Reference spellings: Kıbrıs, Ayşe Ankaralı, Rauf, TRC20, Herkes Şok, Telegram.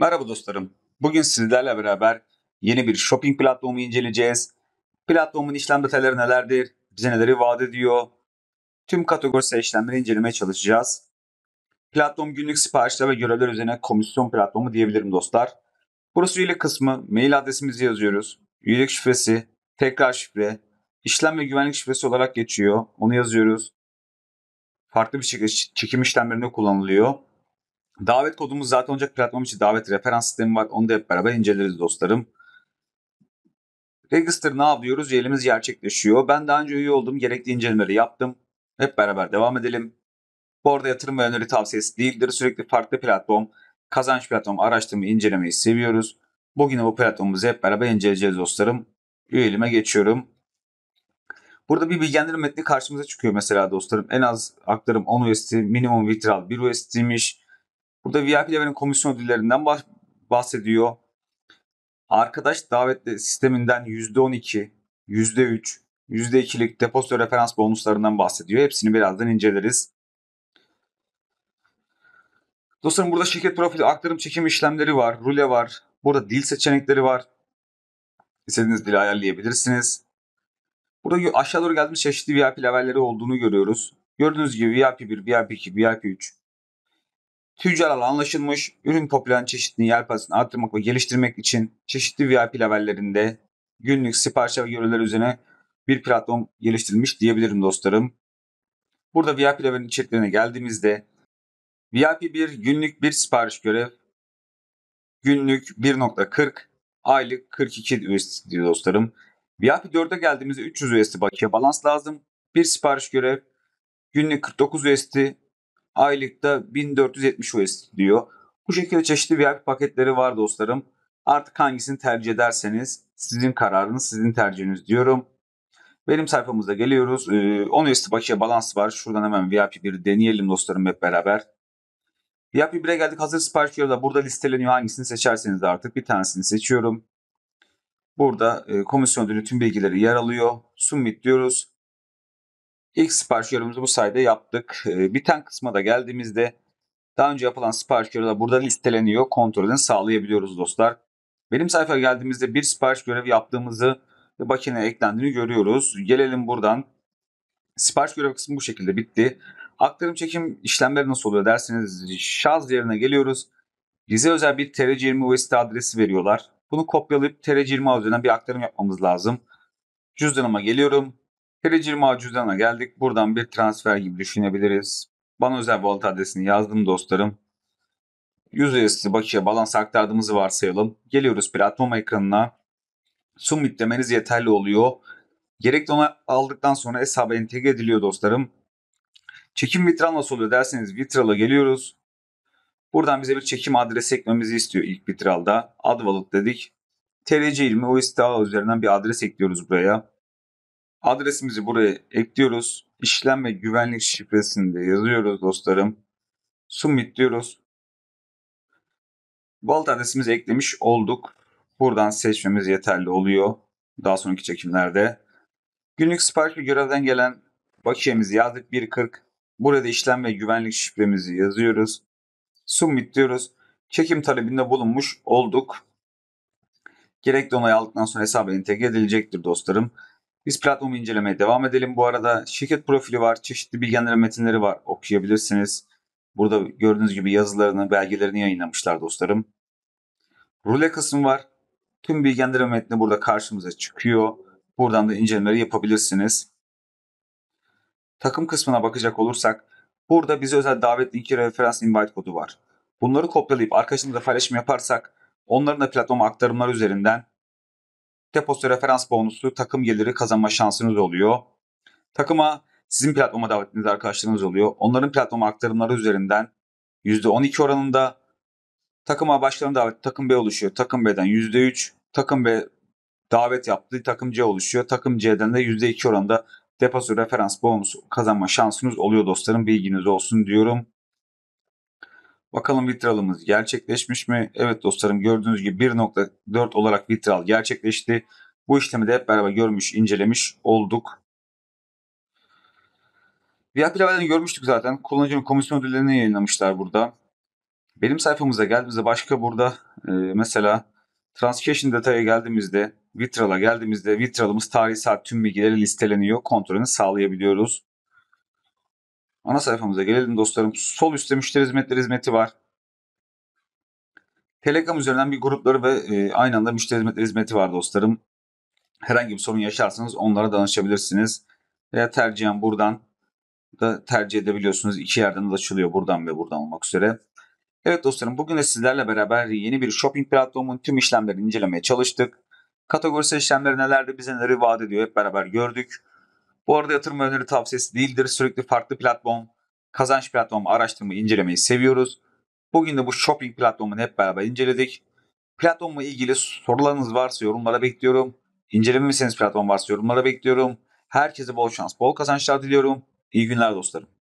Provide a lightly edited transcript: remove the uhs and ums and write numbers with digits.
Merhaba dostlarım. Bugün sizlerle beraber yeni bir shopping platformu inceleyeceğiz. Platformun işlem detayları nelerdir? Bize neleri vaat ediyor? Tüm kategorisi işlemleri incelemeye çalışacağız. Platform günlük siparişler ve görevler üzerine komisyon platformu diyebilirim dostlar. Burası üyelik kısmı. Mail adresimizi yazıyoruz. Üyelik şifresi, tekrar şifre, işlem ve güvenlik şifresi olarak geçiyor. Onu yazıyoruz. Farklı bir şekilde çekim işlemlerinde kullanılıyor. Davet kodumuz zaten olacak. Platform için davet referans sistemi var. Onu da hep beraber inceleriz dostlarım. Register ne yapıyoruz? Üyeliğimiz gerçekleşiyor. Ben daha önce üye oldum. Gerekli incelemeleri yaptım. Hep beraber devam edelim. Bu arada yatırım ve öneri tavsiyesi değildir. Sürekli farklı platform, kazanç platformu araştırmayı, incelemeyi seviyoruz. Bugün bu platformumuzu hep beraber inceleyeceğiz dostlarım. Üyeliğime geçiyorum. Burada bir bilgilendirme metni karşımıza çıkıyor mesela dostlarım. En az aktarım 10 USD, minimum withdrawal 1 USD'miş. Burada VIP level'in komisyon ödüllerinden bahsediyor. Arkadaş davetli sisteminden %12, %3, %2'lik depozito referans bonuslarından bahsediyor. Hepsini birazdan inceleriz. Dostlarım burada şirket profili, aktarım çekim işlemleri var, rule var. Burada dil seçenekleri var. İstediğiniz dili ayarlayabilirsiniz. Burada aşağı doğru geldiğimiz çeşitli VIP levelleri olduğunu görüyoruz. Gördüğünüz gibi VIP 1, VIP 2, VIP 3. Tüccarla anlaşılmış, ürün popüler çeşitli yelpazesini arttırmak ve geliştirmek için çeşitli VIP levellerinde günlük sipariş ve görevler üzerine bir platform geliştirilmiş diyebilirim dostlarım. Burada VIP levelin içeriklerine geldiğimizde VIP 1 günlük 1 sipariş görev, günlük 1.40, aylık 42 USD diyor dostlarım. VIP 4'e geldiğimizde 300 USD bakiye balans lazım. 1 sipariş görev, günlük 49 USD, aylıkta 1470 USD diyor. Bu şekilde çeşitli VIP paketleri var dostlarım. Artık hangisini tercih ederseniz sizin kararınız, sizin tercihiniz diyorum. Benim sayfamıza geliyoruz. 10 USD bakiye balans var. Şuradan hemen VIP 1'i deneyelim dostlarım hep beraber. VIP 1'e geldik. Hazır sipariş görevler burada listeleniyor. Hangisini seçerseniz artık bir tanesini seçiyorum. Burada komisyon ödülü tüm bilgileri yer alıyor. Submit diyoruz. İlk sipariş görevimizi bu sayede yaptık. Biten kısma da geldiğimizde daha önce yapılan sipariş görevler burada listeleniyor. Kontrolünü sağlayabiliyoruz dostlar. Benim sayfaya geldiğimizde bir sipariş görevi yaptığımızı ve makineye eklendiğini görüyoruz. Gelelim buradan. Sipariş görev kısmı bu şekilde bitti. Aktarım çekim işlemleri nasıl oluyor derseniz şarj yerine geliyoruz. Bize özel bir TR20 USD adresi veriyorlar. Bunu kopyalayıp TR20 üzerinden bir aktarım yapmamız lazım. Cüzdanıma geliyorum. TR20 cüzdanına geldik. Buradan bir transfer gibi düşünebiliriz. Bana özel wallet adresini yazdım dostlarım. 100 USD bakiye balans aktardığımızı varsayalım. Geliyoruz platform ekranına. Submit demeniz yeterli oluyor. Gerekli onay aldıktan sonra hesaba entegre ediliyor dostlarım. Çekim vitral nasıl oluyor derseniz vitrala geliyoruz. Buradan bize bir çekim adresi eklememizi istiyor ilk vitralda. Ad wallet dedik. TRC20 USD üzerinden bir adres ekliyoruz buraya. Adresimizi buraya ekliyoruz. İşlem ve güvenlik şifresini de yazıyoruz dostlarım. Submit diyoruz. Wallet adresimizi eklemiş olduk. Buradan seçmemiz yeterli oluyor. Daha sonraki çekimlerde. Günlük sipariş ve görevden gelen bakiyemizi yazdık 1.40. Burada işlem ve güvenlik şifremizi yazıyoruz. Submit diyoruz. Çekim talebinde bulunmuş olduk. Gerekli onay aldıktan sonra hesaba entegre edilecektir dostlarım. Biz platformu incelemeye devam edelim. Bu arada şirket profili var. Çeşitli bilgilendirme metinleri var. Okuyabilirsiniz. Burada gördüğünüz gibi yazılarını, belgelerini yayınlamışlar dostlarım. Rule kısmı var. Tüm bilgilendirme metni burada karşımıza çıkıyor. Buradan da incelemeleri yapabilirsiniz. Takım kısmına bakacak olursak burada bize özel davet linki, referans, invite kodu var. Bunları kopyalayıp arkadaşımızla paylaşım yaparsak onların da platform aktarımları üzerinden depozito referans bonusu takım geliri kazanma şansınız oluyor. Takıma sizin platforma davetiniz arkadaşlarınız oluyor. Onların platform aktarımları üzerinden %12 oranında takım A başkanı daveti takım B oluşuyor. Takım B'den %3, takım B davet yaptığı takım C oluşuyor. Takım C'den de %2 oranında depozito referans bonusu kazanma şansınız oluyor dostlarım. Bilginiz olsun diyorum. Bakalım vitralımız gerçekleşmiş mi? Evet dostlarım gördüğünüz gibi 1.4 olarak vitral gerçekleşti. Bu işlemi de hep beraber görmüş, incelemiş olduk. VIP levellerini görmüştük zaten. Kullanıcının komisyon ödüllerini yayınlamışlar burada. Benim sayfamıza geldiğimizde başka burada mesela Transaction Data'ya geldiğimizde, Vitral'a geldiğimizde Vitral'ımız tarih, saat, tüm bilgileri listeleniyor. Kontrolünü sağlayabiliyoruz. Ana sayfamıza gelelim dostlarım. Sol üstte müşteri hizmetleri hizmeti var. Telegram üzerinden bir grupları ve aynı anda müşteri hizmetleri hizmeti var dostlarım. Herhangi bir sorun yaşarsanız onlara danışabilirsiniz. Veya tercihen buradan da tercih edebiliyorsunuz. İki yerden de açılıyor, buradan ve buradan olmak üzere. Evet dostlarım, bugün de sizlerle beraber yeni bir shopping platformunun tüm işlemlerini incelemeye çalıştık. Kategorisi işlemleri nelerdi, bize neleri vaat ediyor hep beraber gördük. Bu arada yatırım öneri tavsiyesi değildir. Sürekli farklı platform, kazanç platformu araştırmayı, incelemeyi seviyoruz. Bugün de bu shopping platformunu hep beraber inceledik. Platformla ilgili sorularınız varsa yorumlara bekliyorum. İncelememişseniz platform varsa yorumlara bekliyorum. Herkese bol şans, bol kazançlar diliyorum. İyi günler dostlarım.